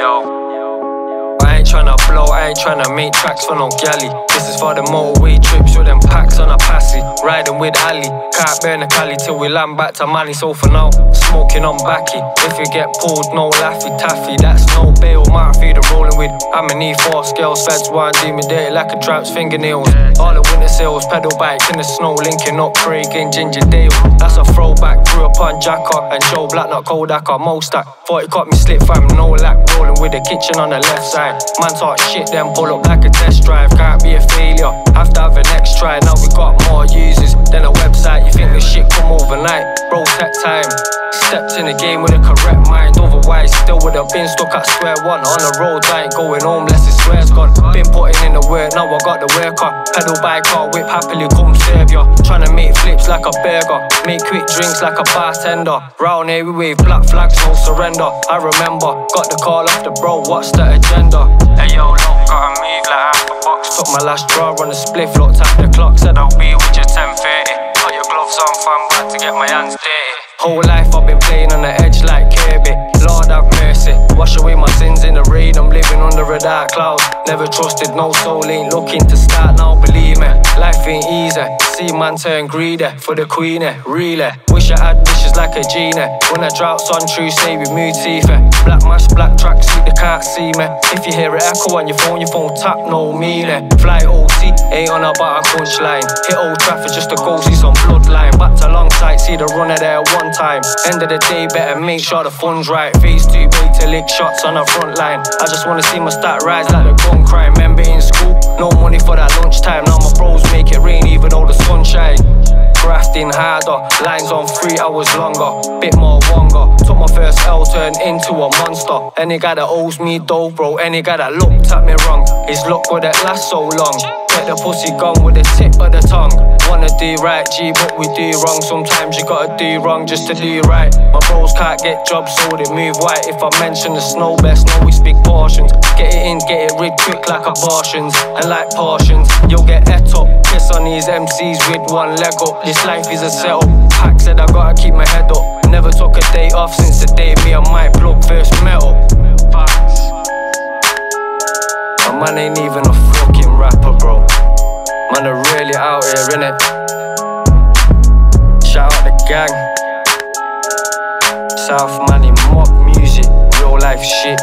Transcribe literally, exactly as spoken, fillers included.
Yo, I ain't tryna blow, I ain't tryna make tracks for no galley. This is for the motorway trips with them packs on a passy. Riding with Ali, can't burn a Cali till we land back to Manny. So for now, smoking on backy. If you get pulled, no laffy taffy. That's no bail, my feed are rolling with. I'm an E four scale, feds wine, do me dirty like a trap's fingernails. All the winter sales, pedal bikes in the snow, linking up Craig and Ginger Dale. That's a throwback, grew up on Jacker and Joe Black, not Kodak or Mostack. Thought it caught me slip, fam, no lack, rolling with the kitchen on the left side. Man talk shit, then pull up like a test drive, can't be a failure. Have to have an next try, now we got more users than a website. You think this shit come overnight, bro, tech time. Stepped in the game with a correct mind, otherwise still would have been stuck at square one. On the road, I ain't going home less it's square's gone. Been putting in the work, now I got the worker. Pedal by car, whip happily come serve ya. Tryna make flips like a burger, make quick drinks like a bartender. Round here we wave black flags, no surrender. I remember, got the call off the bro, what's the agenda? Hey yo, look, gotta move like half a box. Took my last draw on the spliff, looked at the clock, said I'll be with you ten thirty. Put your gloves on, fam, back to get my hands dirty. Whole life I've been playing on the edge like Kirby. Lord have mercy, wash away my sins in the rain. I'm living under a dark cloud. Never trusted, no soul, ain't looking to start now, believe me. Life ain't easy, see man turn greedy. For the queenie, really. Wish I had wishes like a genie. When I drought's on true, say we mood teether. Black mash, black track, see they can't see me. If you hear it echo on your phone, your phone tap, no meaning. Fly O T, ain't on about a punchline. Hit Old Trafford just to go see some bloodline. Back to Longsight, see the runner there one time. End of the day, better make sure the fun's right. Phase two, wait to lick shots on the front line. I just wanna see my stat rise like the gun crime. Remember in school, no money for that lunchtime. Now my bros make it rain even though the sun shine. Grafting harder, lines on three hours longer. Bit more wonga, took my first L, turned into a monster. Any guy that owes me dough, bro, any guy that looked at me wrong, his luck wouldn't last so long. Get the pussy gone with the tip of the tongue. Wanna do right, G, but we do wrong. Sometimes you gotta do wrong just to do right. My bros can't get jobs, so they move white. If I mention the snow best, know we speak portions. Get it in, get it rid quick like abortions. And like portions, you'll get et up. Kiss on these M Cs with one leg up. This life is a setup. Pack said I gotta keep my head up. Never took a day off since the day me and my plug first met up. My man ain't even a fucking rapper, bro. Man are really out here, innit? Shout out the gang. South Manny mob music, real life shit.